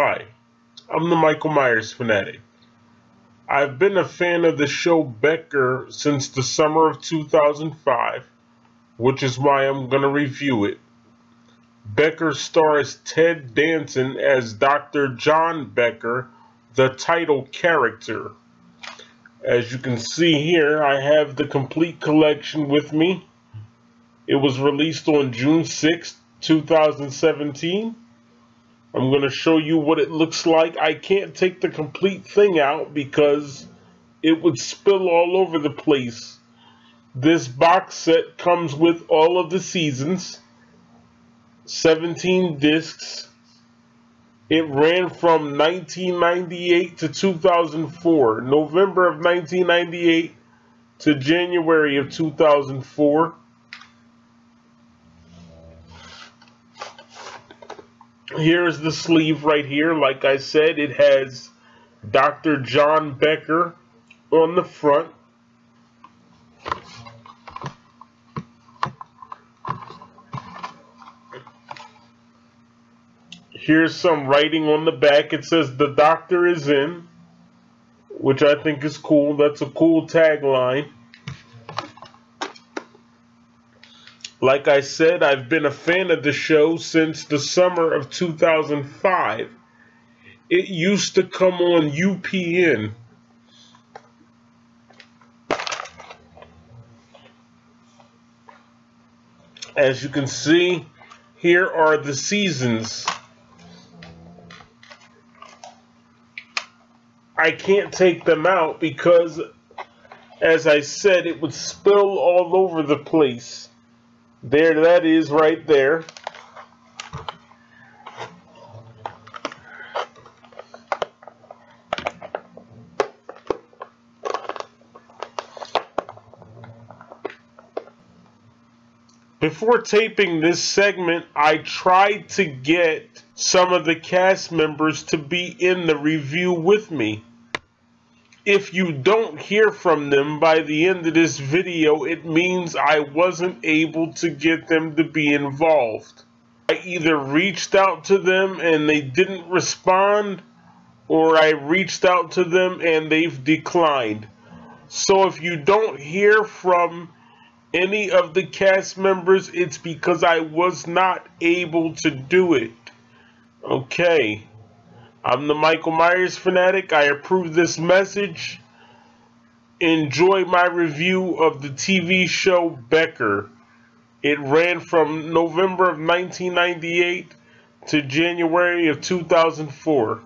Hi, I'm the Michael Myers fanatic. I've been a fan of the show Becker since the summer of 2005, which is why I'm going to review it. Becker stars Ted Danson as Dr. John Becker, the title character. As you can see here, I have the complete collection with me. It was released on June 6, 2017. I'm going to show you what it looks like. I can't take the complete thing out because it would spill all over the place. This box set comes with all of the seasons, 17 discs. It ran from 1998 to 2004, November of 1998 to January of 2004. Here's the sleeve right here. Like I said, it has Dr. John Becker on the front. Here's some writing on the back. It says, "The doctor is in," which I think is cool. That's a cool tagline. Like I said, I've been a fan of the show since the summer of 2005. It used to come on UPN. As you can see, here are the seasons. I can't take them out because, as I said, it would spill all over the place. There, that is right there. Before taping this segment, I tried to get some of the cast members to be in the review with me. If you don't hear from them by the end of this video, it means I wasn't able to get them to be involved. I either reached out to them and they didn't respond, or I reached out to them and they've declined. So if you don't hear from any of the cast members, it's because I was not able to do it. Okay. I'm the Michael Myers fanatic. I approve this message. Enjoy my review of the TV show Becker. It ran from November of 1998 to January of 2004.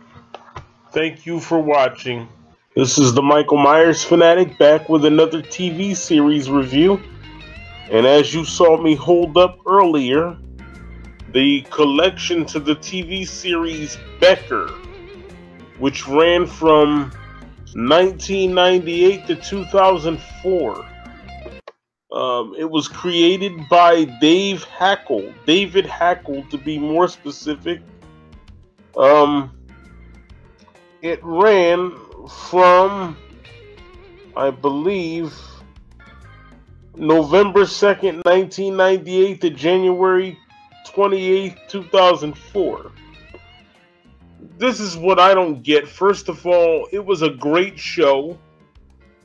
Thank you for watching. This is the Michael Myers fanatic back with another TV series review. And as you saw me hold up earlier, the collection to the TV series Becker, which ran from 1998 to 2004. It was created by David Hackel, to be more specific. It ran from, I believe, November 2nd, 1998 to January 28th, 2004. This is what I don't get. First of all, it was a great show,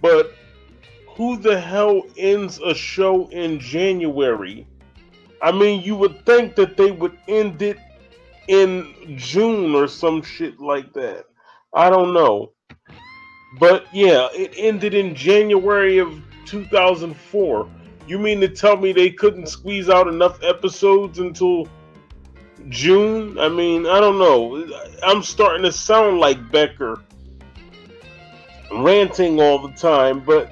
but who the hell ends a show in January? I mean, you would think that they would end it in June or some shit like that. I don't know. But yeah, it ended in January of 2004. You mean to tell me they couldn't squeeze out enough episodes until June? I mean, I don't know. I'm starting to sound like Becker, ranting all the time, but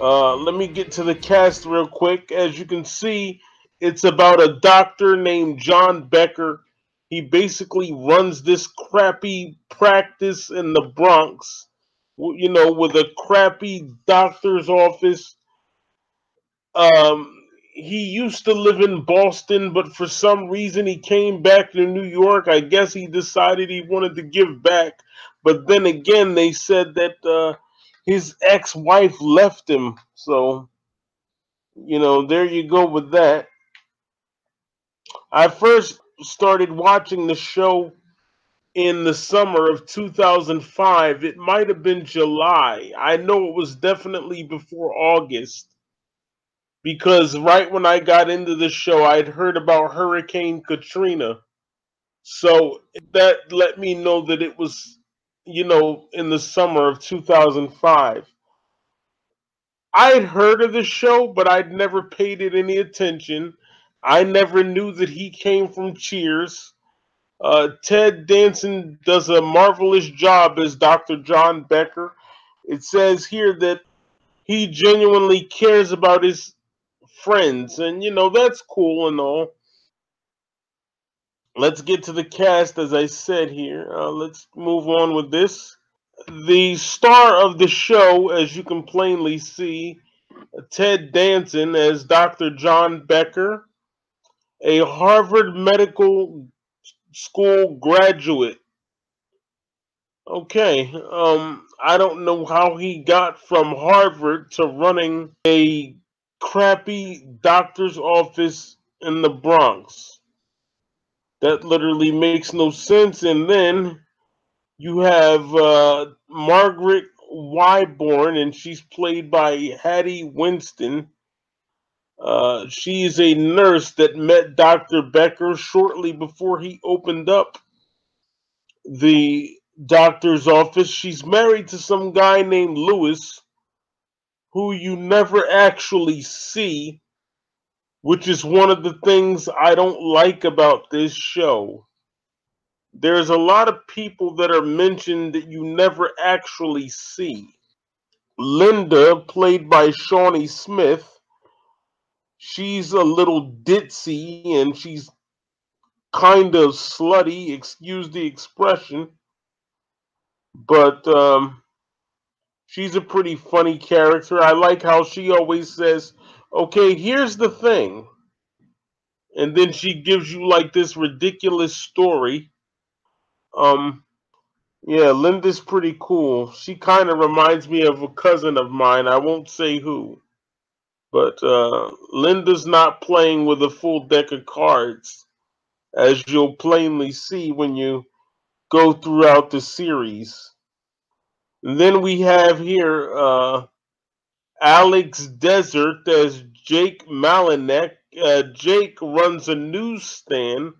let me get to the cast real quick. As you can see, it's about a doctor named John Becker. He basically runs this crappy practice in the Bronx, you know, with a crappy doctor's office. He used to live in Boston, but for some reason he came back to New York. I guess he decided he wanted to give back. But then again, they said that his ex-wife left him. So, you know, there you go with that. I first started watching the show in the summer of 2005. It might have been July. I know it was definitely before August, because right when I got into the show, I'd heard about Hurricane Katrina. So that let me know that it was, you know, in the summer of 2005. I'd heard of the show, but I'd never paid it any attention. I never knew that he came from Cheers. Ted Danson does a marvelous job as Dr. John Becker. It says here that he genuinely cares about his friends, and, you know, that's cool and all. Let's get to the cast, as I said here. Let's move on with this. The star of the show, as you can plainly see, Ted Danson as Dr. John Becker, a Harvard Medical School graduate. Okay, I don't know how he got from Harvard to running a crappy doctor's office in the Bronx. That literally makes no sense. And then you have Margaret Wyborn, and she's played by Hattie Winston. She is a nurse that met Dr. Becker shortly before he opened up the doctor's office. She's married to some guy named Lewis, who you never actually see, which is one of the things I don't like about this show. There's a lot of people that are mentioned that you never actually see. Linda, played by Shawnee Smith, she's a little ditzy and she's kind of slutty, excuse the expression, but she's a pretty funny character. I like how she always says, okay, here's the thing, and then she gives you like this ridiculous story. Yeah, Linda's pretty cool. She kind of reminds me of a cousin of mine. I won't say who. But Linda's not playing with a full deck of cards, as you'll plainly see when you go throughout the series. And then we have here Alex Desert as Jake Malinek. Jake runs a newsstand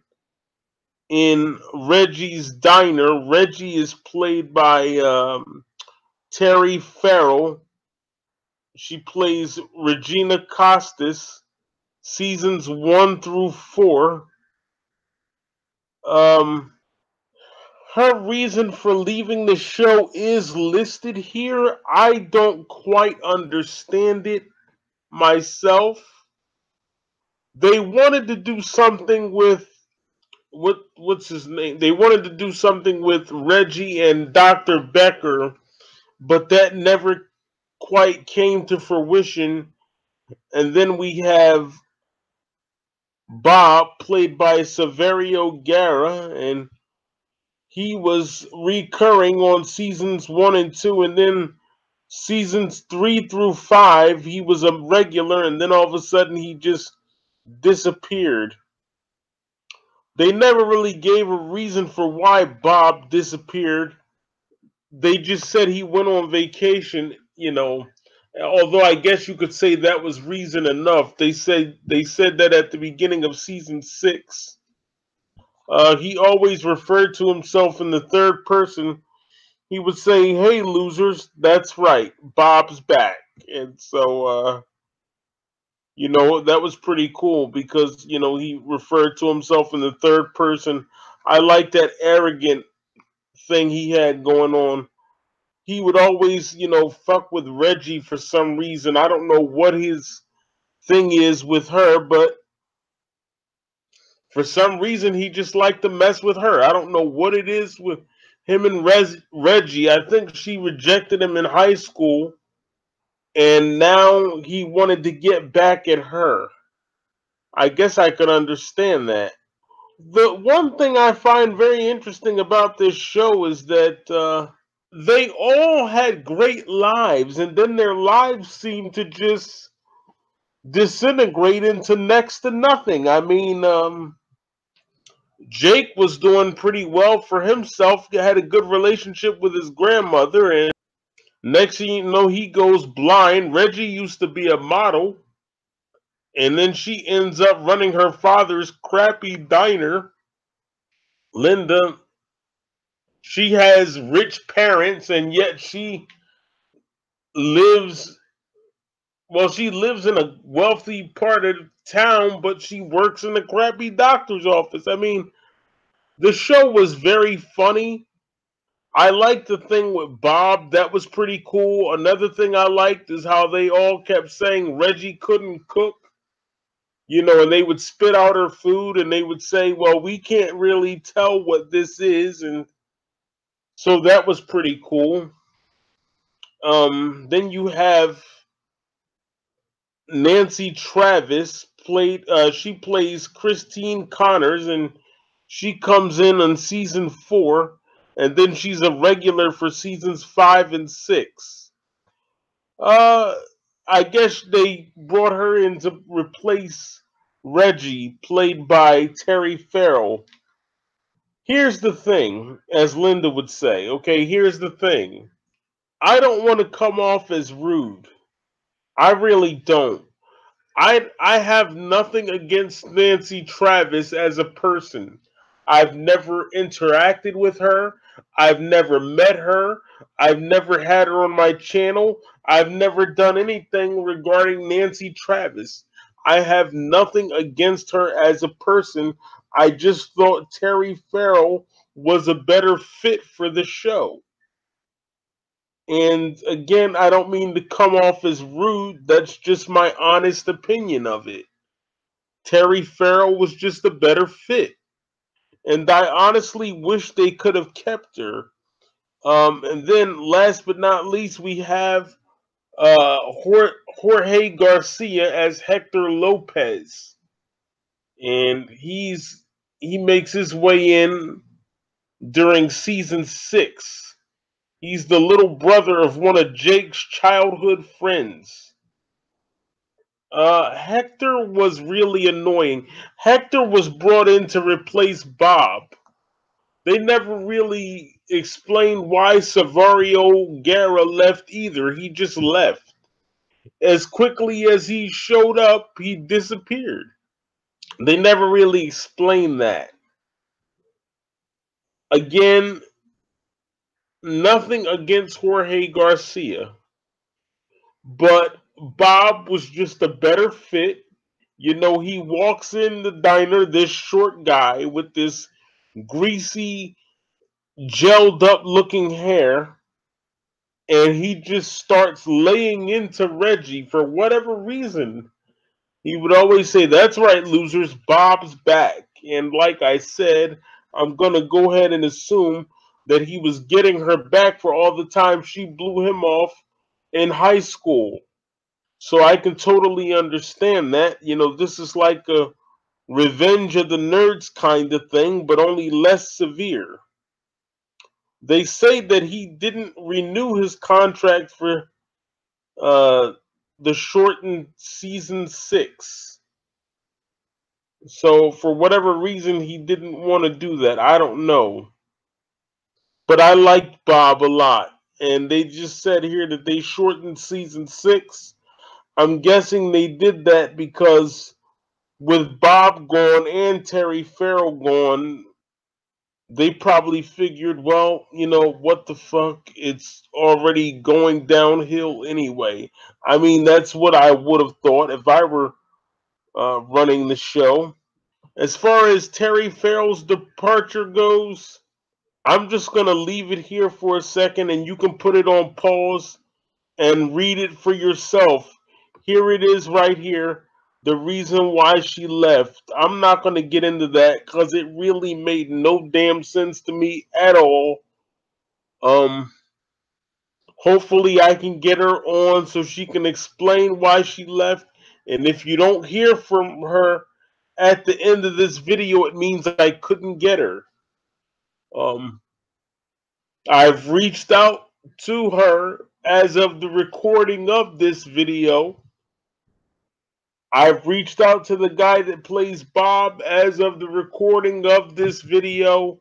in Reggie's Diner. Reggie is played by Terry Farrell. She plays Regina Costas, seasons 1 through 4. Her reason for leaving the show is listed here. I don't quite understand it myself. They wanted to do something with, what's his name? They wanted to do something with Reggie and Dr. Becker, but that never quite came to fruition. And then we have Bob, played by Saverio Guerra, and he was recurring on seasons 1 and 2, and then seasons 3 through 5 he was a regular, and then all of a sudden he just disappeared. They never really gave a reason for why Bob disappeared. They just said he went on vacation. You know, although I guess you could say that was reason enough. They said that at the beginning of season 6. He always referred to himself in the third person. He would say, hey, losers, that's right, Bob's back. And so, you know, that was pretty cool because, you know, he referred to himself in the third person. I like that arrogant thing he had going on. He would always, you know, fuck with Reggie for some reason. I don't know what his thing is with her, but for some reason he just liked to mess with her. I don't know what it is with him and Reggie. I think she rejected him in high school, and now he wanted to get back at her. I guess I could understand that. The one thing I find very interesting about this show is that they all had great lives, and then their lives seemed to just disintegrate into next to nothing. I mean, Jake was doing pretty well for himself. He had a good relationship with his grandmother, and next thing you know, he goes blind. Reggie used to be a model, and then she ends up running her father's crappy diner. Linda, she has rich parents, and yet she lives, well, she lives in a wealthy part of town, but she works in a crappy doctor's office. I mean, the show was very funny. I liked the thing with Bob. That was pretty cool. Another thing I liked is how they all kept saying Reggie couldn't cook. You know, and they would spit out her food and they would say, well, we can't really tell what this is. And so that was pretty cool. Then you have Nancy Travis played. She plays Christine Connors, and she comes in on season 4. And then she's a regular for seasons 5 and 6. I guess they brought her in to replace Reggie, played by Terry Farrell. Here's the thing, as Linda would say, okay, here's the thing. I don't want to come off as rude. I really don't. I have nothing against Nancy Travis as a person. I've never interacted with her. I've never met her. I've never had her on my channel. I've never done anything regarding Nancy Travis. I have nothing against her as a person. I just thought Terry Farrell was a better fit for the show. And again, I don't mean to come off as rude. That's just my honest opinion of it. Terry Farrell was just a better fit. And I honestly wish they could have kept her. And then last but not least, we have Jorge Garcia as Hector Lopez. And he makes his way in during season 6. He's the little brother of one of Jake's childhood friends. Hector was really annoying. Hector was brought in to replace Bob. They never really explained why Saverio Guerra left either. He just left. As quickly as he showed up, he disappeared. They never really explained that. Again, nothing against Jorge Garcia, but Bob was just a better fit. You know, he walks in the diner, this short guy with this greasy, gelled up looking hair, and he just starts laying into Reggie for whatever reason. He would always say, that's right, losers, Bob's back. And like I said, I'm going to go ahead and assume that he was getting her back for all the time she blew him off in high school. So I can totally understand that. You know, this is like a Revenge of the Nerds kind of thing, but only less severe. They say that he didn't renew his contract for the shortened season 6. So for whatever reason, he didn't want to do that. I don't know. But I liked Bob a lot. And they just said here that they shortened season 6. I'm guessing they did that because with Bob gone and Terry Farrell gone, they probably figured, well, you know, what the fuck? It's already going downhill anyway. I mean, that's what I would have thought if I were running the show. As far as Terry Farrell's departure goes, I'm just going to leave it here for a second, and you can put it on pause and read it for yourself. Here it is right here, the reason why she left. I'm not going to get into that because it really made no damn sense to me at all. Hopefully I can get her on so she can explain why she left. And if you don't hear from her at the end of this video, it means I couldn't get her. I've reached out to her as of the recording of this video. I've reached out to the guy that plays Bob as of the recording of this video,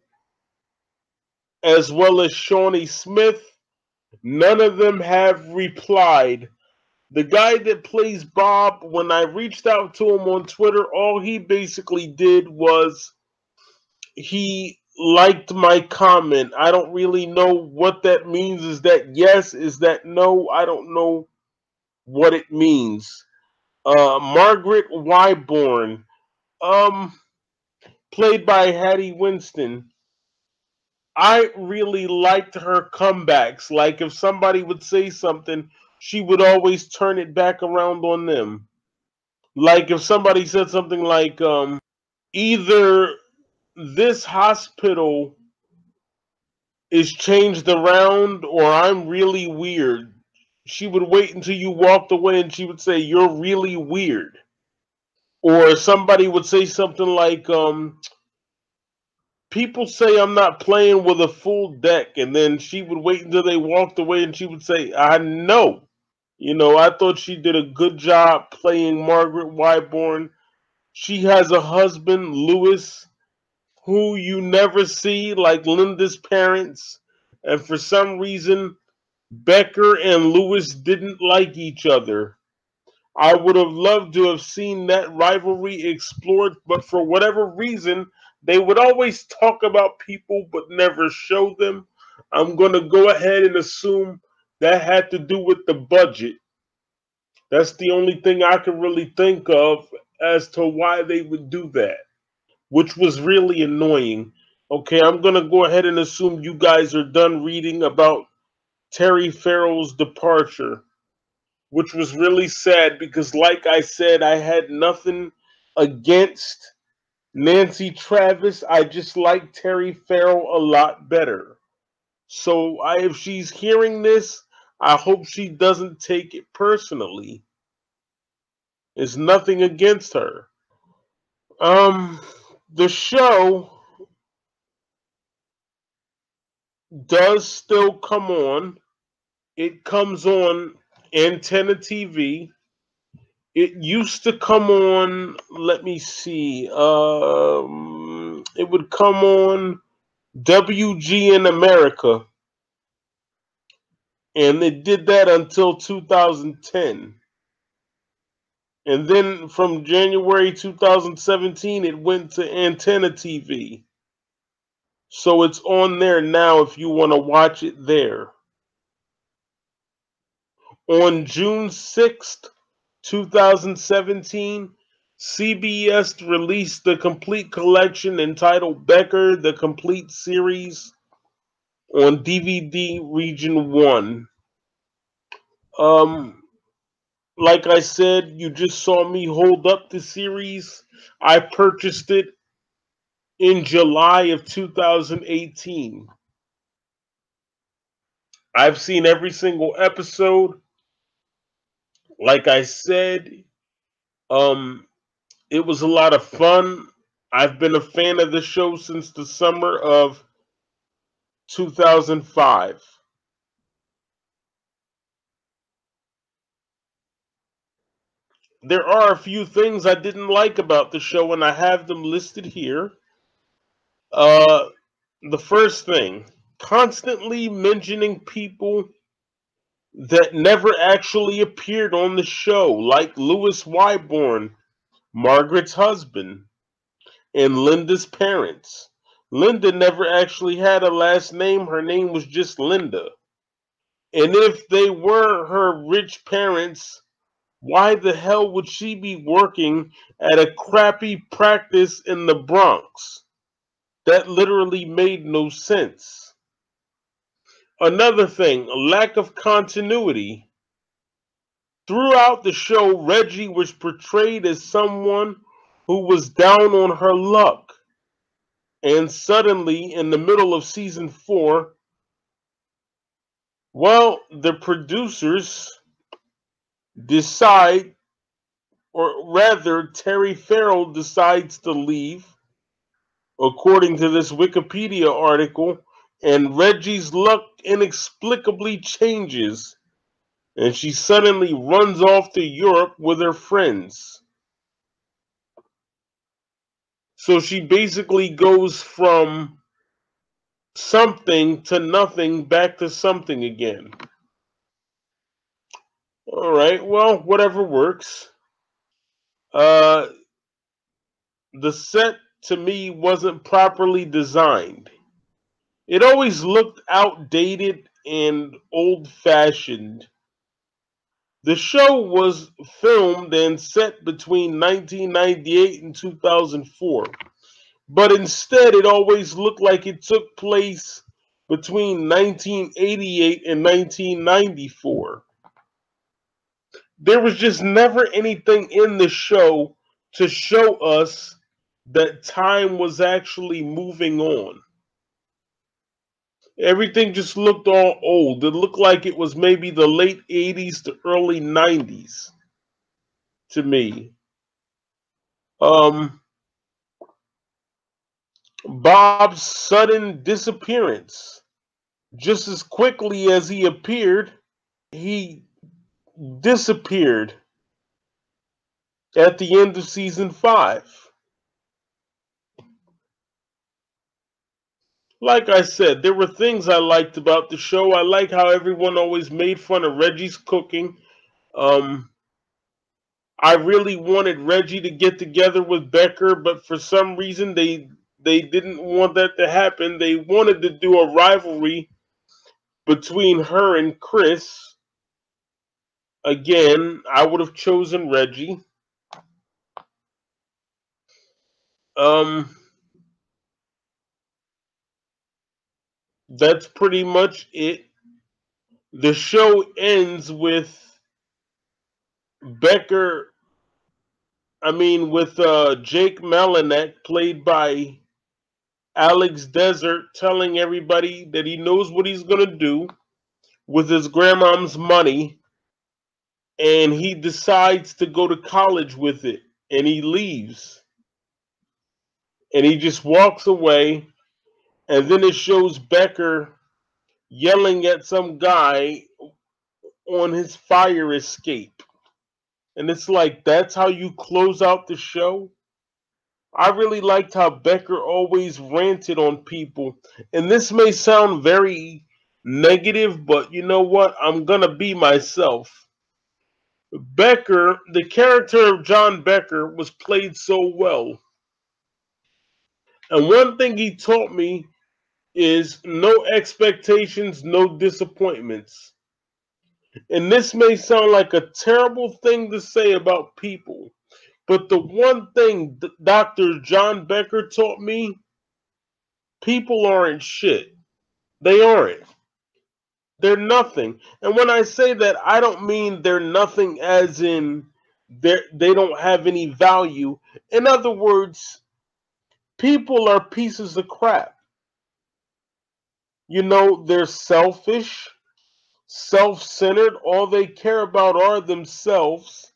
as well as Shawnee Smith. None of them have replied. The guy that plays Bob, when I reached out to him on Twitter, all he basically did was he liked my comment. I don't really know what that means. Is that yes? Is that no? I don't know what it means. Margaret Wyborn, played by Hattie Winston. I really liked her comebacks. Like, if somebody would say something, she would always turn it back around on them. Like, if somebody said something like, either this hospital is changed around or I'm really weird. She would wait until you walked away and she would say, you're really weird. Or somebody would say something like, people say I'm not playing with a full deck. And then she would wait until they walked away and she would say, I know. You know, I thought she did a good job playing Margaret Wyborn. She has a husband, Lewis, who you never see, like Linda's parents. And for some reason, Becker and Lewis didn't like each other. I would have loved to have seen that rivalry explored, but for whatever reason, they would always talk about people but never show them. I'm going to go ahead and assume that had to do with the budget. That's the only thing I can really think of as to why they would do that, which was really annoying. Okay, I'm going to go ahead and assume you guys are done reading about Terry Farrell's departure, which was really sad because, like I said, I had nothing against Nancy Travis. I just like Terry Farrell a lot better. So if she's hearing this, I hope she doesn't take it personally. It's nothing against her. The show does still come on. It comes on Antenna TV. It used to come on, let me see, it would come on WGN America, and it did that until 2010, and then from January 2017 it went to Antenna TV. So it's on there now if you want to watch it there. On June 6th, 2017, CBS released the complete collection entitled Becker, The Complete Series on DVD Region 1. Like I said, you just saw me hold up the series. I purchased it in July of 2018. I've seen every single episode. Like I said, it was a lot of fun. I've been a fan of the show since the summer of 2005. There are a few things I didn't like about the show, and I have them listed here. The first thing, constantly mentioning people that never actually appeared on the show, like Lewis Wyborn, Margaret's husband, and Linda's parents. Linda never actually had a last name. Her name was just Linda. And if they were her rich parents, why the hell would she be working at a crappy practice in the Bronx? That literally made no sense. Another thing, a lack of continuity. Throughout the show, Reggie was portrayed as someone who was down on her luck. And suddenly, in the middle of season 4, well, the producers decide, or rather, Terry Farrell decides to leave, according to this Wikipedia article, and Reggie's luck inexplicably changes, and she suddenly runs off to Europe with her friends. So she basically goes from something to nothing back to something again. All right, well, whatever works. The set, to me, wasn't properly designed. It always looked outdated and old-fashioned. The show was filmed and set between 1998 and 2004, but instead it always looked like it took place between 1988 and 1994. There was just never anything in the show to show us that time was actually moving on. Everything just looked all old. It looked like it was maybe the late 80s to early 90s to me. Bob's sudden disappearance. Just as quickly as he appeared, he disappeared at the end of season 5. Like I said, there were things I liked about the show. I like how everyone always made fun of Reggie's cooking. I really wanted Reggie to get together with Becker, but for some reason they didn't want that to happen. They wanted to do a rivalry between her and Chris. Again, I would have chosen Reggie. That's pretty much it. The show ends with Becker, with Jake Malinak, played by Alex Desert, telling everybody that he knows what he's going to do with his grandmom's money, and he decides to go to college with it, and he leaves. And he just walks away. And then it shows Becker yelling at some guy on his fire escape. And it's like, that's how you close out the show? I really liked how Becker always ranted on people. And this may sound very negative, but you know what? I'm going to be myself. Becker, the character of John Becker, was played so well. And one thing he taught me is no expectations, no disappointments. And this may sound like a terrible thing to say about people, but the one thing Dr. John Becker taught me, people aren't shit. They aren't. They're nothing. And when I say that, I don't mean they're nothing as in they don't have any value. In other words, people are pieces of crap. You know, they're selfish, self-centered. All they care about are themselves.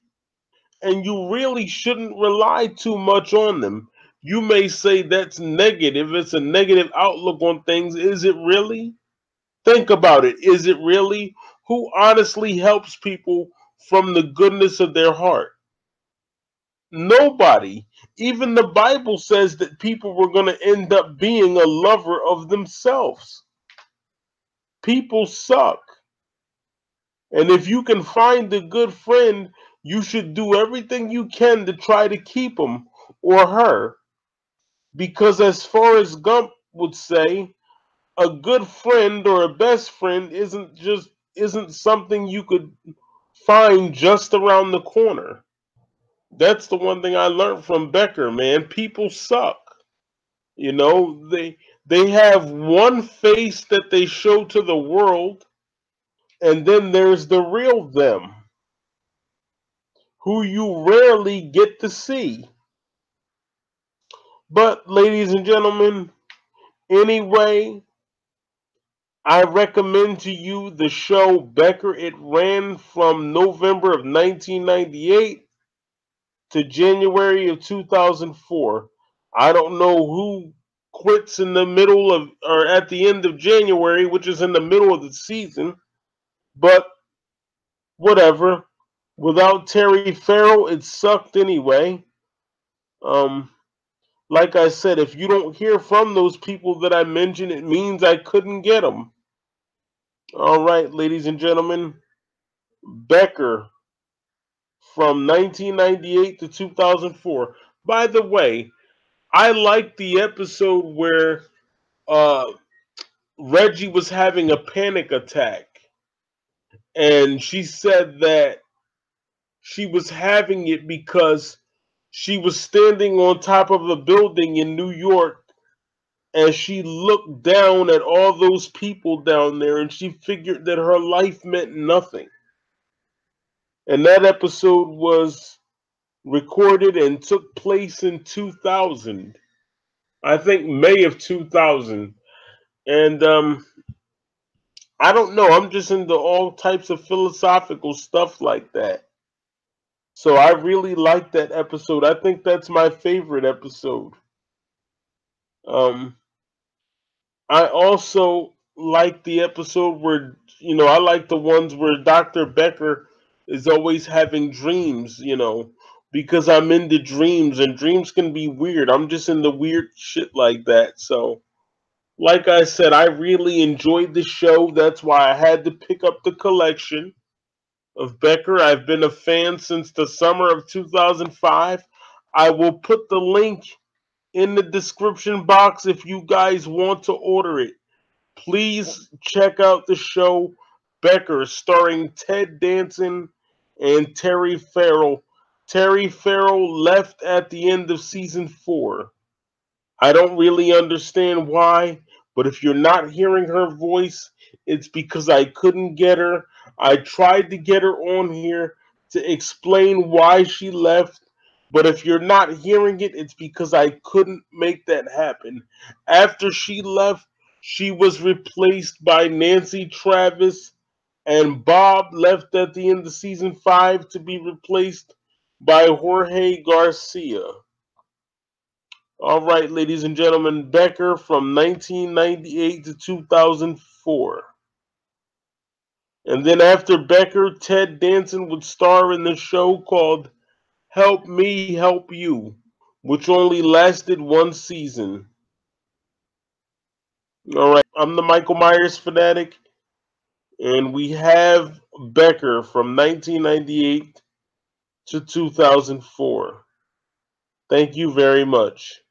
And you really shouldn't rely too much on them. You may say that's negative. It's a negative outlook on things. Is it really? Think about it. Is it really? Who honestly helps people from the goodness of their heart? Nobody. Even the Bible says that people were going to end up being a lover of themselves. People suck. And if you can find a good friend, you should do everything you can to try to keep him or her. Because as Forrest Gump would say, a good friend or a best friend isn't something you could find just around the corner. That's the one thing I learned from Becker, man. People suck. You know, they have one face that they show to the world, and then there's the real them, who you rarely get to see. But, ladies and gentlemen, anyway, I recommend to you the show Becker. It ran from November of 1998 to January of 2004. I don't know who quits in the middle of, or at the end of January, which is in the middle of the season, but whatever. Without Terry Farrell, it sucked anyway. like I said, if you don't hear from those people that I mentioned, it means I couldn't get them. All right, ladies and gentlemen, Becker from 1998 to 2004. By the way, I liked the episode where Reggie was having a panic attack. And she said that she was having it because she was standing on top of a building in New York and she looked down at all those people down there and she figured that her life meant nothing. And that episode was recorded and took place in 2000. I think May of 2000. And I don't know. I'm just into all types of philosophical stuff like that. So I really like that episode. I think that's my favorite episode. I also like the episode where, you know, I like the ones where Dr. Becker is always having dreams, you know, because I'm into dreams and dreams can be weird. I'm just into weird shit like that. So like I said, I really enjoyed the show. That's why I had to pick up the collection of Becker. I've been a fan since the summer of 2005. I will put the link in the description box if you guys want to order it. Please check out the show Becker, starring Ted Danson and Terry Farrell. Terry Farrell left at the end of season 4. I don't really understand why, but if you're not hearing her voice, it's because I couldn't get her. I tried to get her on here to explain why she left, but if you're not hearing it, it's because I couldn't make that happen. After she left, she was replaced by Nancy Travis, and Bob left at the end of season 5 to be replaced by Jorge Garcia. All right, ladies and gentlemen, Becker from 1998 to 2004. And then after Becker, Ted Danson would star in the show called Help Me Help You, which only lasted 1 season. All right, I'm the Michael Myers Fanatic, and we have Becker from 1998 to 2004. Thank you very much.